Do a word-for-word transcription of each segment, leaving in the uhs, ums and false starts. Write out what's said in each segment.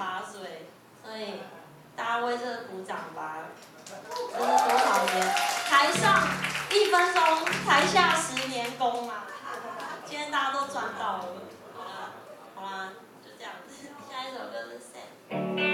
八岁，所以大家为这个鼓掌吧！真的多少年，台上一分钟，台下十年功嘛。今天大家都赚到了，好啦，好啦，就这样子。下一首歌是谁？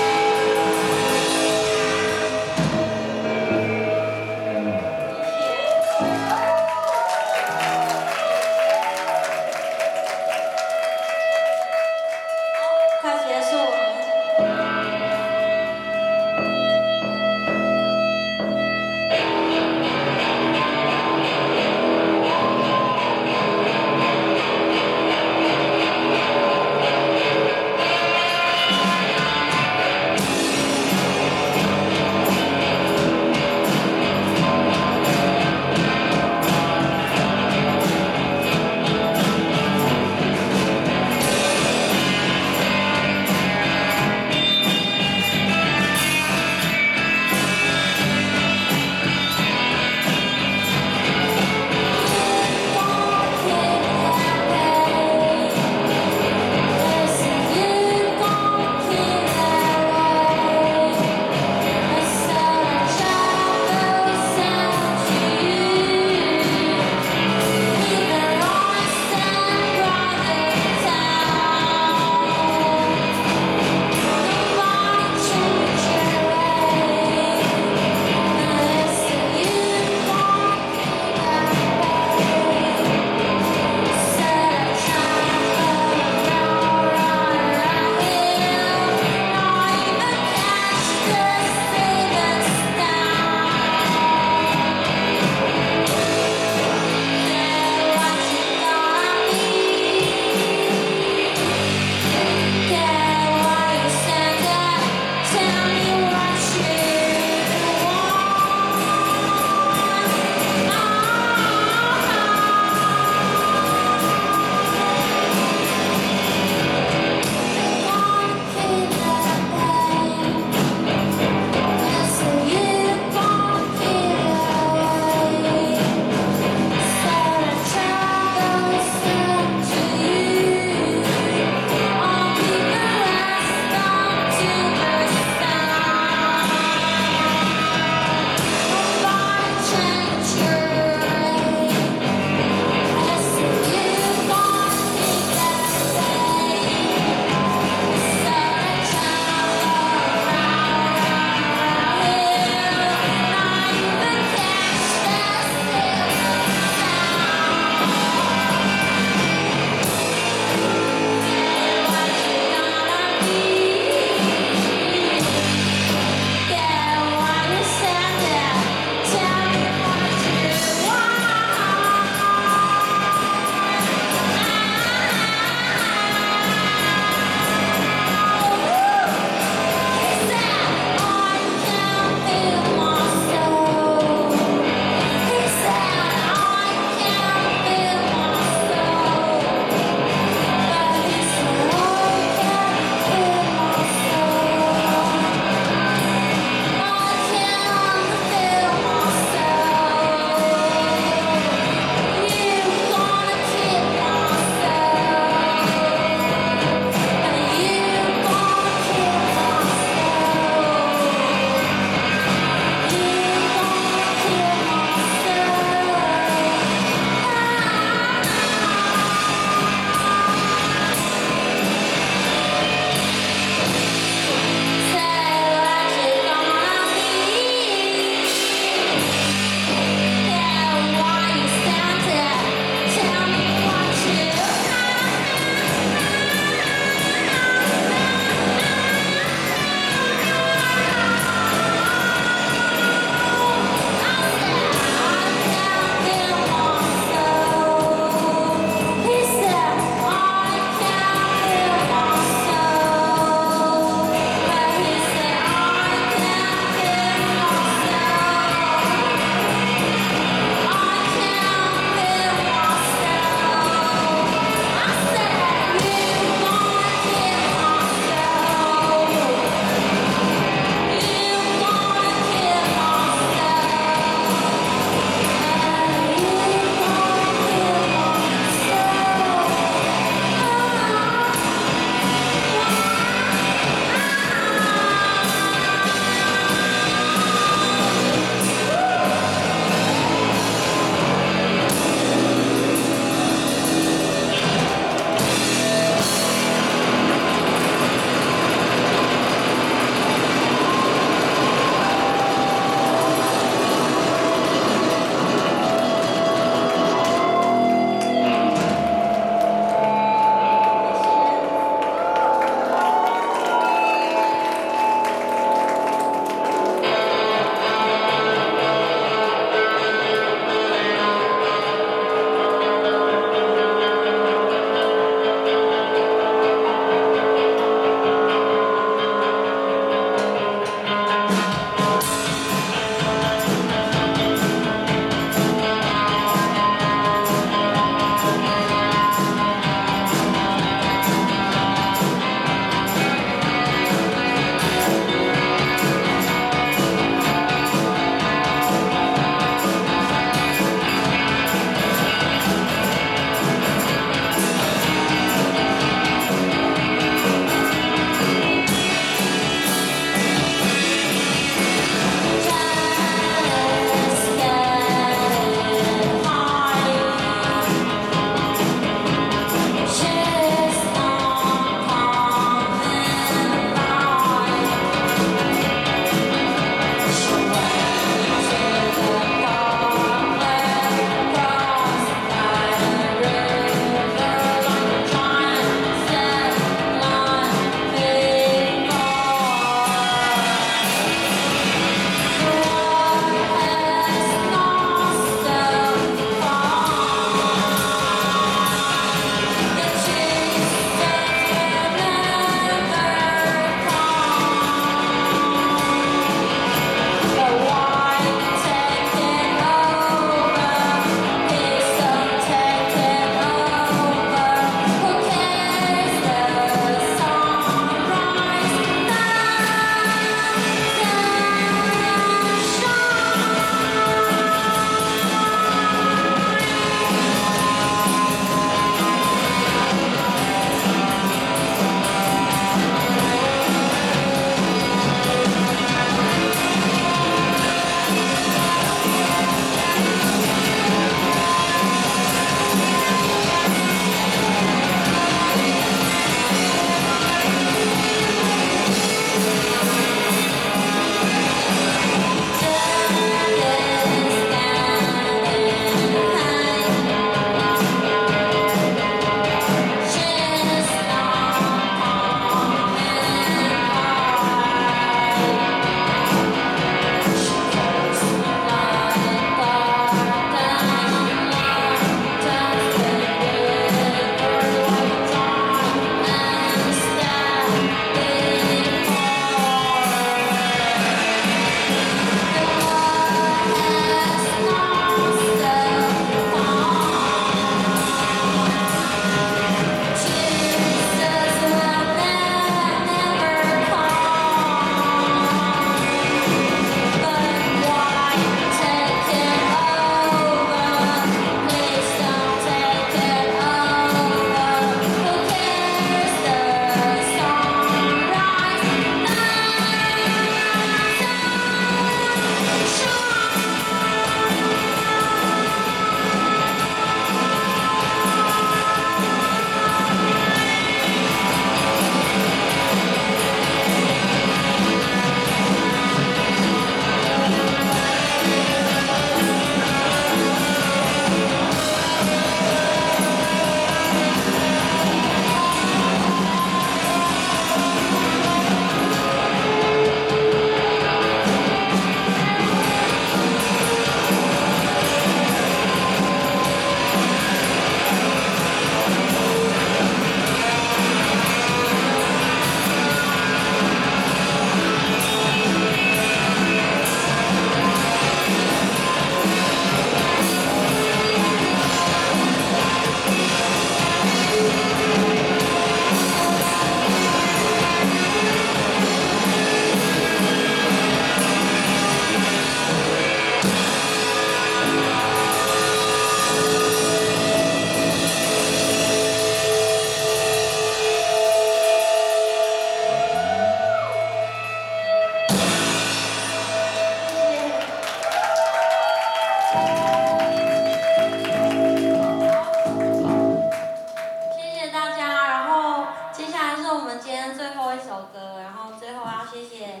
这些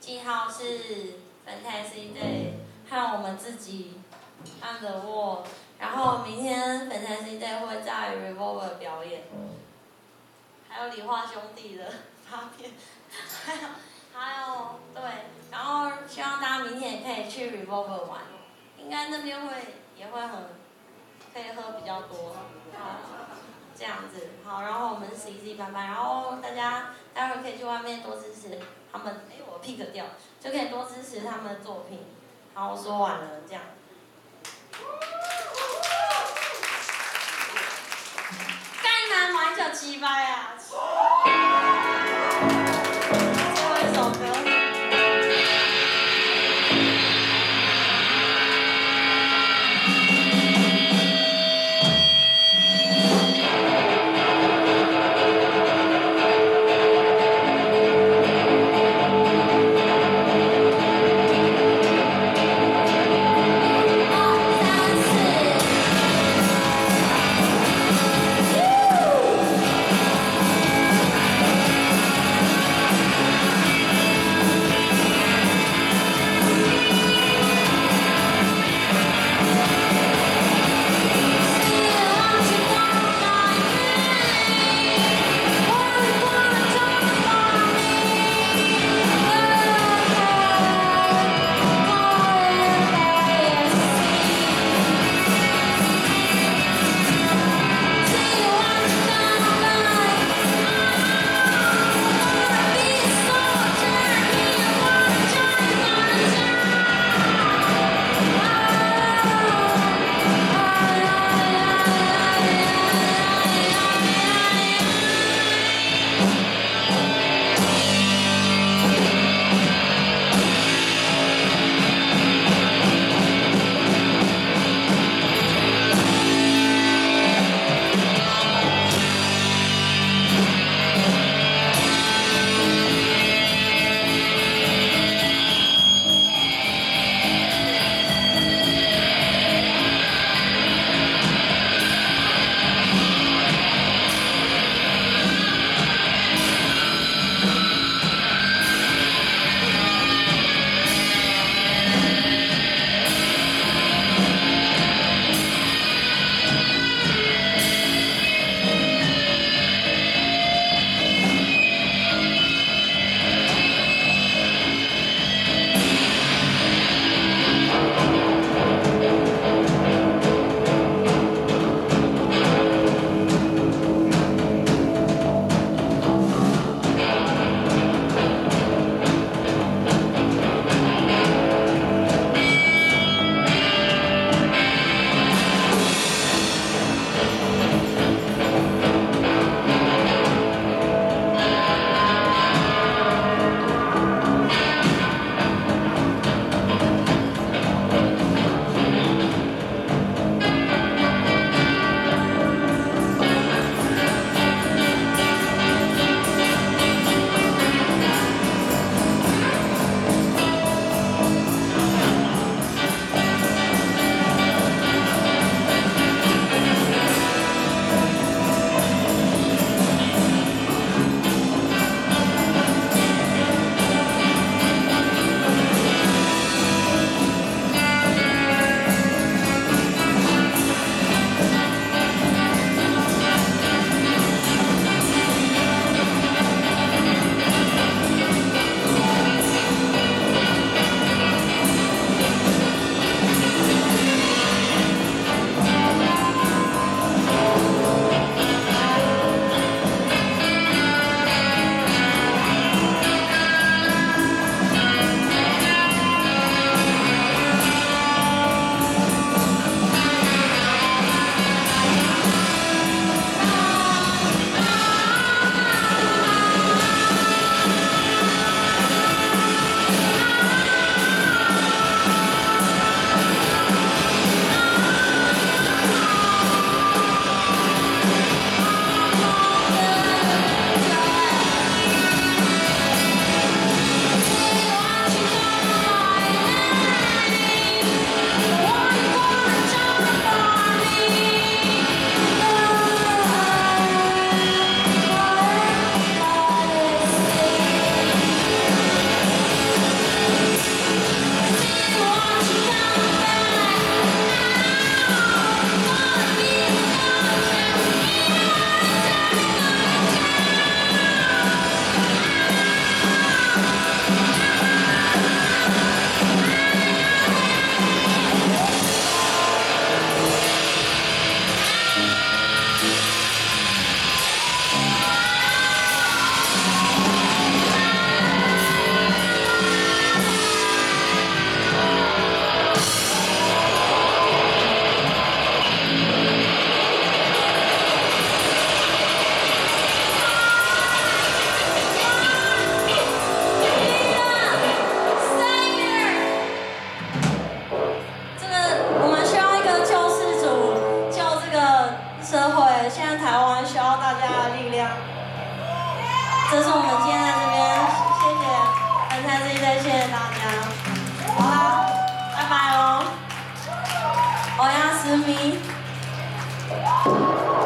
记号是分开是一对和我们自己 on the wall， 然后明天粉彩星队会在 Revolver 表演，还有理化兄弟的发片，还有还有对，然后希望大家明天也可以去 Revolver 玩，应该那边会也会很可以喝比较多，好这样子好，然后我们是 E Z 班班，然后大家待会可以去外面多支持他们，哎我 pick 掉就可以多支持他们的作品，好我说完了这样。干嘛玩小鸡巴呀？最后一首歌。谢谢大家，好啦，拜拜哦，我要思密。